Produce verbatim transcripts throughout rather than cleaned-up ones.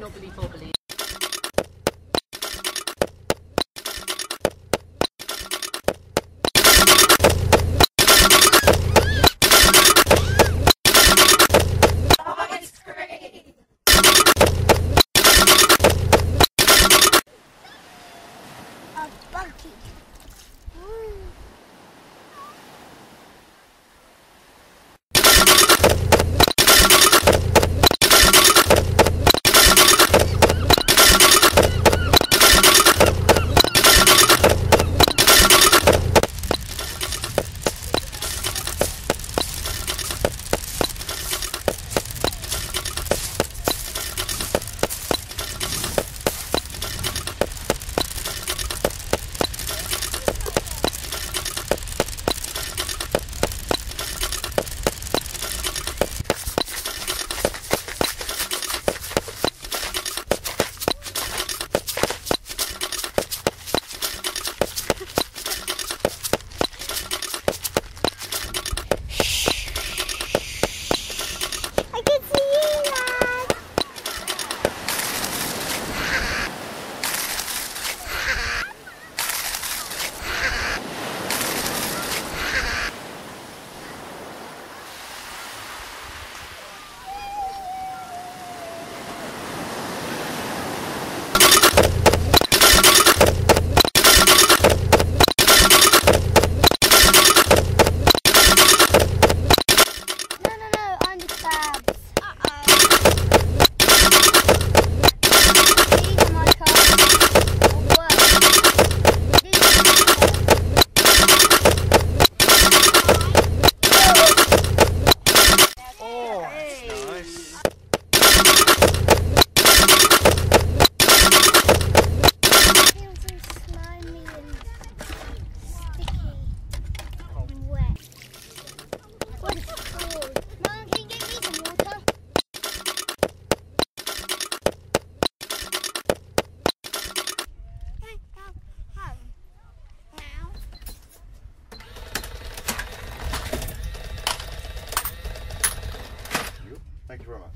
knobbly bobbly.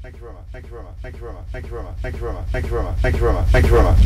Thank you very much. Thank you very much. Thank you very much. Thank you very much. Thank you very much. Thank you very much. Thank you very much. Thank you very much.